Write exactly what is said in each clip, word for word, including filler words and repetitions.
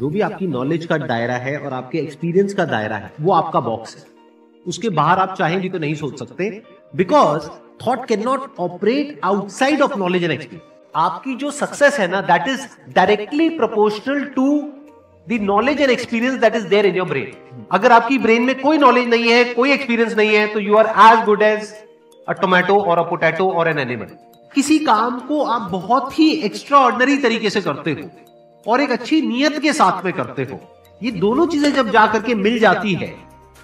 जो भी आपकी नॉलेज का दायरा है और आपके एक्सपीरियंस का दायरा है वो आपका बॉक्स है, उसके बाहर आप चाहें भी तो नहीं सोच सकते, because thought can not operate outside of knowledge and experience. आपकी जो सक्सेस है ना, that is directly proportional to the knowledge and experience that is there in your brain. अगर आपकी ब्रेन में कोई नॉलेज नहीं है, कोई एक्सपीरियंस नहीं है, तो you are as good as a tomato और अ पोटैटो और एन एनिमल। किसी काम को आप बहुत ही एक्स्ट्रा ऑर्डिनरी तरीके से करते हो और एक अच्छी नीयत के साथ में करते हो, ये दोनों चीजें जब जा करके मिल जाती है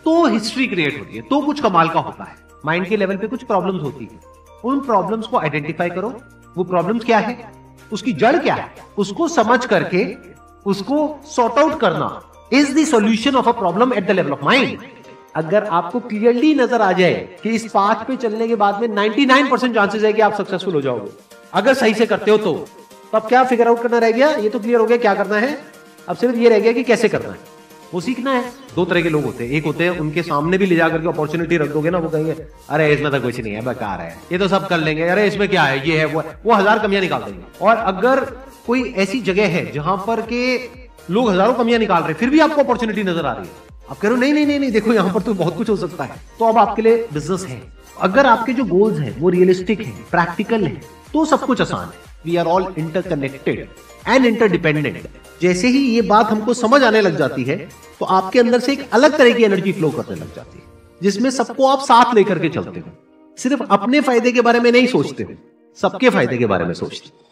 तो हिस्ट्री क्रिएट होती है, तो कुछ कमाल का होता है। माइंड के लेवल पे कुछ प्रॉब्लम्स होती है, उन प्रॉब्लम्स को आइडेंटिफाई करो, वो प्रॉब्लम्स क्या है, उसकी जड़ क्या है, उसको समझ करके उसको सॉर्ट आउट करना is the solution of a problem at the level of mind. अगर आपको क्लियरली नजर आ जाए कि इस पाथ पे चलने के बाद में निन्यानवे परसेंट चांसेस है कि आप सक्सेसफुल हो जाओगे अगर सही से करते हो तो, तो अब क्या फिगर आउट करना रह गया, ये तो क्लियर हो गया क्या करना है, अब सिर्फ ये रह गया कि कैसे करना है, वो सीखना है। दो तरह के लोग होते हैं, एक होते हैं उनके सामने भी ले जाकर के अपॉर्चुनिटी रख दोगे ना, वो कहेंगे अरे इसमें तो कुछ नहीं है, बेकार है, ये तो सब कर लेंगे, अरे इसमें क्या है, ये है वो है, वो हजार कमियां निकाल देंगे। और अगर कोई ऐसी जगह है जहां पर के लोग हजारों कमियां निकाल रहे फिर भी आपको अपॉर्चुनिटी नजर आ रही है, आप कह रहे हो नहीं नहीं नहीं नहीं देखो यहाँ पर तो बहुत कुछ हो सकता है, तो अब आपके लिए बिजनेस है। अगर आपके जो गोल्स हैं वो रियलिस्टिक है, प्रैक्टिकल है, तो सब कुछ आसान है। We are all interconnected and interdependent. जैसे ही ये बात हमको समझ आने लग जाती है तो आपके अंदर से एक अलग तरह की एनर्जी फ्लो करने लग जाती है, जिसमें सबको आप साथ लेकर के चलते हो, सिर्फ अपने फायदे के बारे में नहीं सोचते हो, सबके फायदे के बारे में सोचते हो।